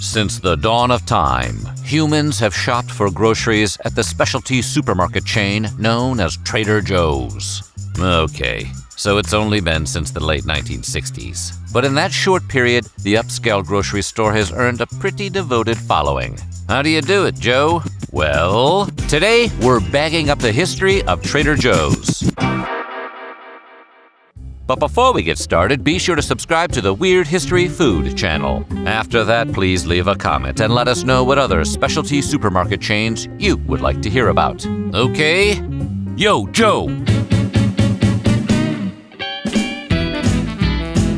Since the dawn of time, humans have shopped for groceries at the specialty supermarket chain known as Trader Joe's. Okay, so it's only been since the late 1960s. But in that short period, the upscale grocery store has earned a pretty devoted following. How do you do it, Joe? Well, today we're bagging up the history of Trader Joe's. But before we get started, be sure to subscribe to the Weird History Food channel. After that, please leave a comment and let us know what other specialty supermarket chains you would like to hear about. Okay? Yo, Joe!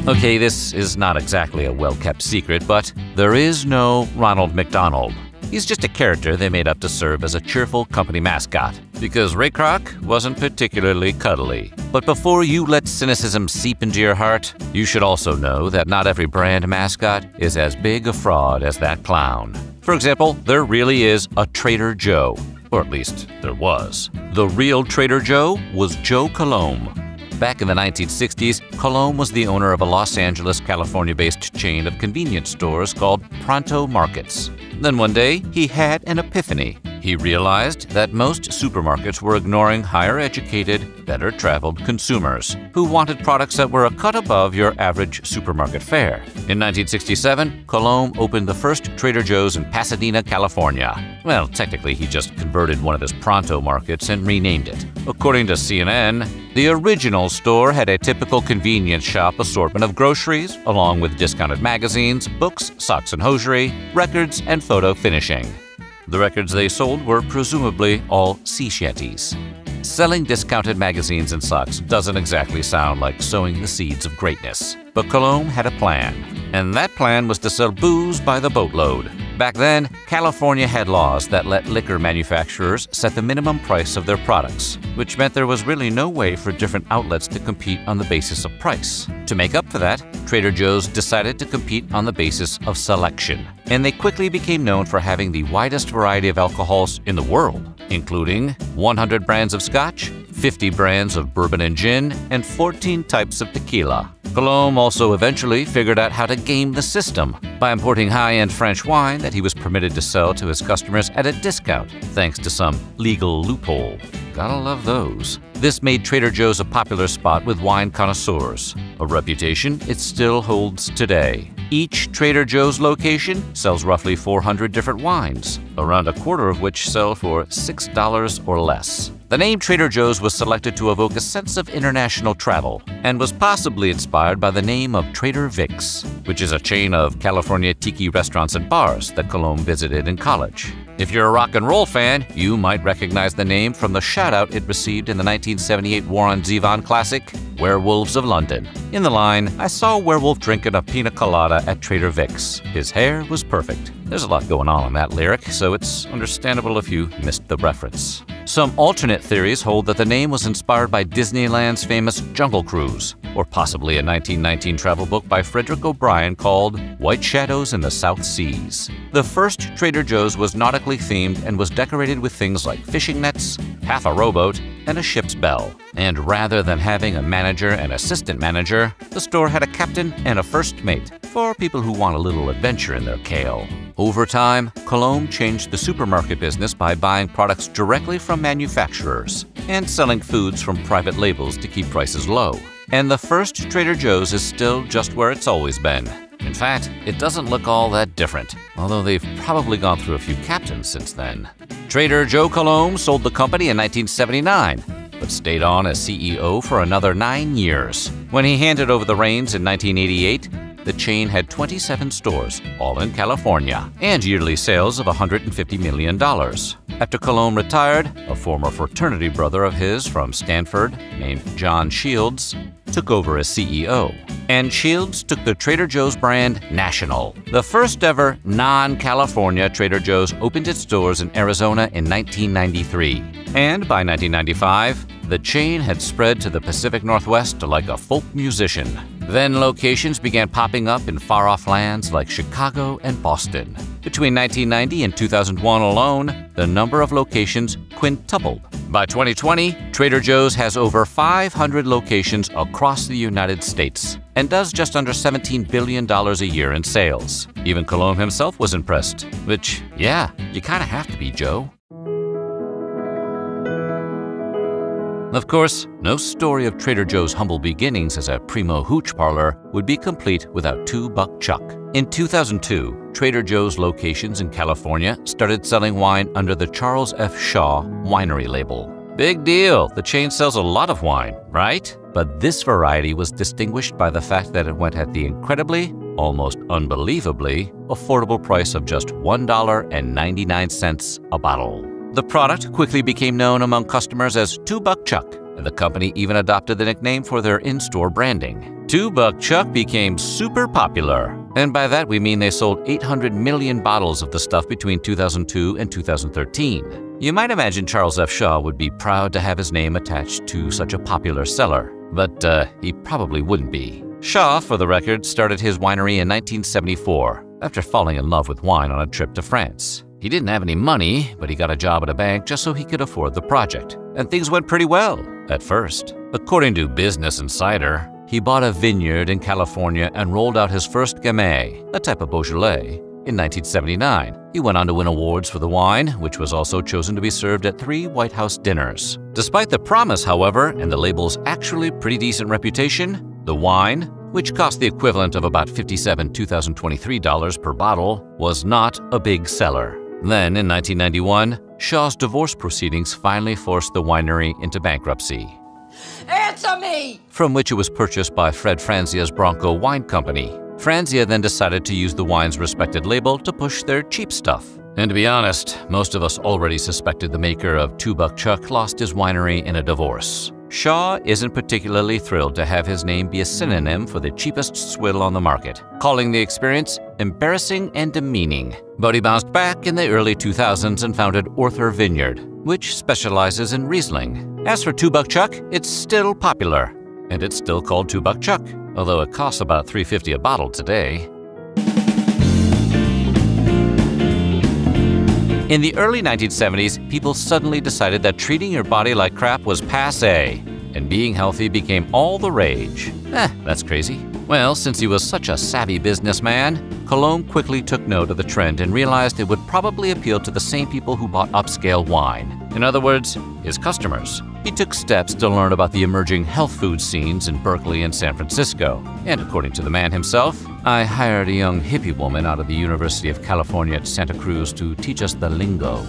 Okay, this is not exactly a well-kept secret, but there is no Ronald McDonald. He's just a character they made up to serve as a cheerful company mascot, because Ray Kroc wasn't particularly cuddly. But before you let cynicism seep into your heart, you should also know that not every brand mascot is as big a fraud as that clown. For example, there really is a Trader Joe, or at least there was. The real Trader Joe was Joe Coulombe. Back in the 1960s, Coulombe was the owner of a Los Angeles, California-based chain of convenience stores called Pronto Markets. Then one day, he had an epiphany. He realized that most supermarkets were ignoring higher educated, better traveled consumers who wanted products that were a cut above your average supermarket fare. In 1967, Coulombe opened the first Trader Joe's in Pasadena, California. Well, technically, he just converted one of his Pronto Markets and renamed it. According to CNN, the original store had a typical convenience shop assortment of groceries, along with discounted magazines, books, socks and hosiery, records, and photo finishing. The records they sold were presumably all sea shanties. Selling discounted magazines and socks doesn't exactly sound like sowing the seeds of greatness. But Coulombe had a plan, and that plan was to sell booze by the boatload. Back then, California had laws that let liquor manufacturers set the minimum price of their products, which meant there was really no way for different outlets to compete on the basis of price. To make up for that, Trader Joe's decided to compete on the basis of selection, and they quickly became known for having the widest variety of alcohols in the world, including 100 brands of scotch, 50 brands of bourbon and gin, and 14 types of tequila. Coulombe also eventually figured out how to game the system by importing high-end French wine that he was permitted to sell to his customers at a discount, thanks to some legal loophole. Gotta love those. This made Trader Joe's a popular spot with wine connoisseurs, a reputation it still holds today. Each Trader Joe's location sells roughly 400 different wines, around a quarter of which sell for $6 or less. The name Trader Joe's was selected to evoke a sense of international travel and was possibly inspired by the name of Trader Vic's, which is a chain of California tiki restaurants and bars that Coulombe visited in college. If you're a rock and roll fan, you might recognize the name from the shout-out it received in the 1978 Warren Zevon classic, Werewolves of London. In the line, I saw a werewolf drinking a pina colada at Trader Vic's. His hair was perfect. There's a lot going on in that lyric, so it's understandable if you missed the reference. Some alternate theories hold that the name was inspired by Disneyland's famous Jungle Cruise, or possibly a 1919 travel book by Frederick O'Brien called White Shadows in the South Seas. The first Trader Joe's was nautically themed and was decorated with things like fishing nets, half a rowboat, and a ship's bell. And rather than having a manager and assistant manager, the store had a captain and a first mate for people who want a little adventure in their kale. Over time, Coulombe changed the supermarket business by buying products directly from manufacturers and selling foods from private labels to keep prices low. And the first Trader Joe's is still just where it's always been. In fact, it doesn't look all that different, although they've probably gone through a few captains since then. Trader Joe Coulombe sold the company in 1979, but stayed on as CEO for another 9 years. When he handed over the reins in 1988, the chain had 27 stores, all in California, and yearly sales of $150 million. After Coulombe retired, a former fraternity brother of his from Stanford, named John Shields, took over as CEO. And Shields took the Trader Joe's brand national. The first ever non-California Trader Joe's opened its doors in Arizona in 1993. And by 1995, the chain had spread to the Pacific Northwest like a folk musician. Then locations began popping up in far-off lands like Chicago and Boston. Between 1990 and 2001 alone, the number of locations quintupled. By 2020, Trader Joe's has over 500 locations across the United States and does just under $17 billion a year in sales. Even Coulombe himself was impressed, which, yeah, you kind of have to be, Joe. Of course, no story of Trader Joe's humble beginnings as a primo hooch parlor would be complete without Two Buck Chuck. In 2002, Trader Joe's locations in California started selling wine under the Charles F. Shaw winery label. Big deal, the chain sells a lot of wine, right? But this variety was distinguished by the fact that it went at the incredibly, almost unbelievably, affordable price of just $1.99 a bottle. The product quickly became known among customers as Two Buck Chuck, and the company even adopted the nickname for their in-store branding. Two Buck Chuck became super popular, and by that we mean they sold 800 million bottles of the stuff between 2002 and 2013. You might imagine Charles F. Shaw would be proud to have his name attached to such a popular seller, but he probably wouldn't be. Shaw, for the record, started his winery in 1974 after falling in love with wine on a trip to France. He didn't have any money, but he got a job at a bank just so he could afford the project. And things went pretty well, at first. According to Business Insider, he bought a vineyard in California and rolled out his first Gamay, a type of Beaujolais, in 1979. He went on to win awards for the wine, which was also chosen to be served at 3 White House dinners. Despite the promise, however, and the label's actually pretty decent reputation, the wine, which cost the equivalent of about $57,2023 per bottle, was not a big seller. Then, in 1991, Shaw's divorce proceedings finally forced the winery into bankruptcy. Answer me! From which it was purchased by Fred Franzia's Bronco Wine Company. Franzia then decided to use the wine's respected label to push their cheap stuff. And to be honest, most of us already suspected the maker of Two Buck Chuck lost his winery in a divorce. Shaw isn't particularly thrilled to have his name be a synonym for the cheapest swill on the market, calling the experience embarrassing and demeaning. But he bounced back in the early 2000s and founded Arthur Vineyard, which specializes in Riesling. As for Two Buck Chuck, it's still popular, and it's still called Two Buck Chuck, although it costs about $3.50 a bottle today. In the early 1970s, people suddenly decided that treating your body like crap was passé, and being healthy became all the rage. That's crazy. Well, since he was such a savvy businessman, Coulombe quickly took note of the trend and realized it would probably appeal to the same people who bought upscale wine. In other words, his customers. He took steps to learn about the emerging health food scenes in Berkeley and San Francisco. And according to the man himself, I hired a young hippie woman out of the University of California at Santa Cruz to teach us the lingo.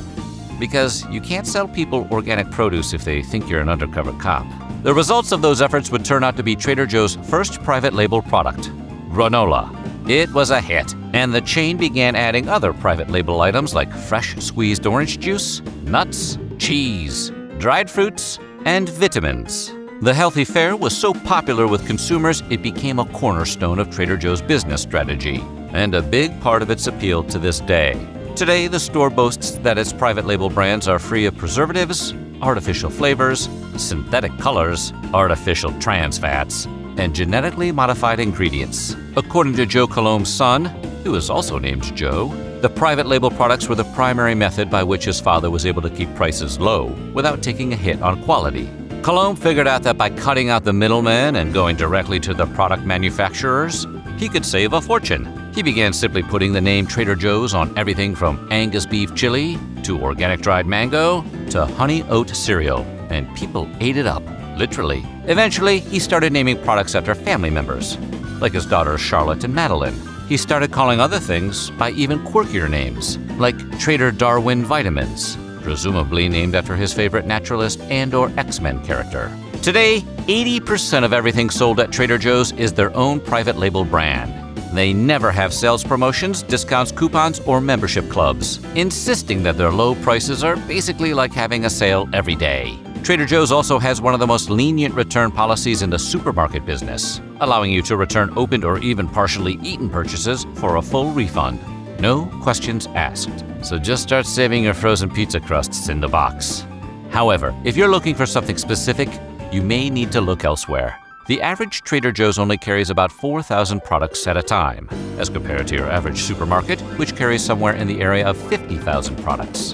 Because you can't sell people organic produce if they think you're an undercover cop. The results of those efforts would turn out to be Trader Joe's first private label product, granola. It was a hit, and the chain began adding other private label items like fresh squeezed orange juice, nuts, cheese, dried fruits, and vitamins. The healthy fare was so popular with consumers it became a cornerstone of Trader Joe's business strategy, and a big part of its appeal to this day. Today, the store boasts that its private label brands are free of preservatives, artificial flavors, synthetic colors, artificial trans fats, and genetically modified ingredients. According to Joe Coulombe's son, who is also named Joe, the private label products were the primary method by which his father was able to keep prices low without taking a hit on quality. Coulombe figured out that by cutting out the middlemen and going directly to the product manufacturers, he could save a fortune. He began simply putting the name Trader Joe's on everything from Angus beef chili to organic dried mango to honey oat cereal, and people ate it up, literally. Eventually, he started naming products after family members, like his daughters Charlotte and Madeline. He started calling other things by even quirkier names, like Trader Darwin Vitamins, presumably named after his favorite naturalist and/or X-Men character. Today, 80% of everything sold at Trader Joe's is their own private label brand. They never have sales promotions, discounts, coupons, or membership clubs, insisting that their low prices are basically like having a sale every day. Trader Joe's also has one of the most lenient return policies in the supermarket business, allowing you to return opened or even partially eaten purchases for a full refund. No questions asked. So just start saving your frozen pizza crusts in the box. However, if you're looking for something specific, you may need to look elsewhere. The average Trader Joe's only carries about 4,000 products at a time, as compared to your average supermarket, which carries somewhere in the area of 50,000 products.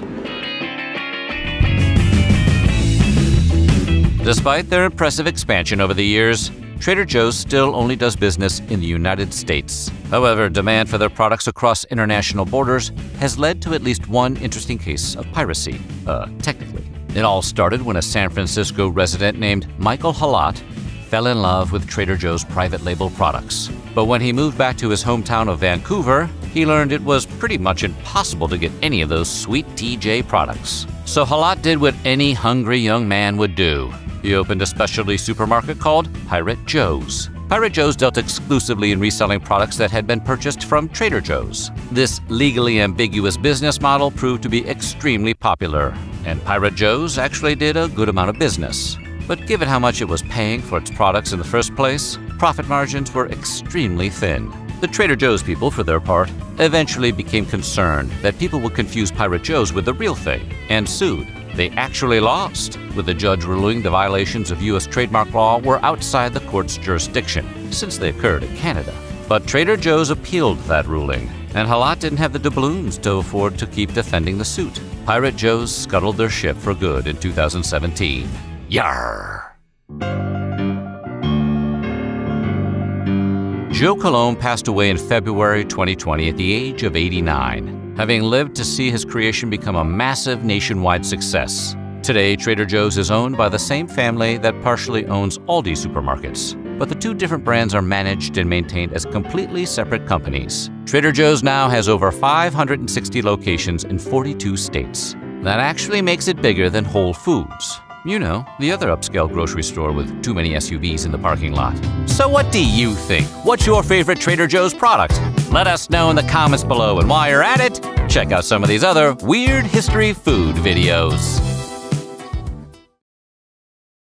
Despite their impressive expansion over the years, Trader Joe's still only does business in the United States. However, demand for their products across international borders has led to at least one interesting case of piracy, technically. It all started when a San Francisco resident named Michael Halat fell in love with Trader Joe's private label products. But when he moved back to his hometown of Vancouver, he learned it was pretty much impossible to get any of those sweet TJ products. So Halat did what any hungry young man would do. He opened a specialty supermarket called Pirate Joe's. Pirate Joe's dealt exclusively in reselling products that had been purchased from Trader Joe's. This legally ambiguous business model proved to be extremely popular, and Pirate Joe's actually did a good amount of business. But given how much it was paying for its products in the first place, profit margins were extremely thin. The Trader Joe's people, for their part, eventually became concerned that people would confuse Pirate Joe's with the real thing and sued. They actually lost, with the judge ruling the violations of U.S. trademark law were outside the court's jurisdiction, since they occurred in Canada. But Trader Joe's appealed that ruling, and Halat didn't have the doubloons to afford to keep defending the suit. Pirate Joe's scuttled their ship for good in 2017. Yarr! Joe Coulombe passed away in February 2020 at the age of 89. Having lived to see his creation become a massive nationwide success. Today, Trader Joe's is owned by the same family that partially owns Aldi supermarkets, but the two different brands are managed and maintained as completely separate companies. Trader Joe's now has over 560 locations in 42 states. That actually makes it bigger than Whole Foods. You know, the other upscale grocery store with too many SUVs in the parking lot. So what do you think? What's your favorite Trader Joe's product? Let us know in the comments below, and while you're at it, check out some of these other Weird History Food videos.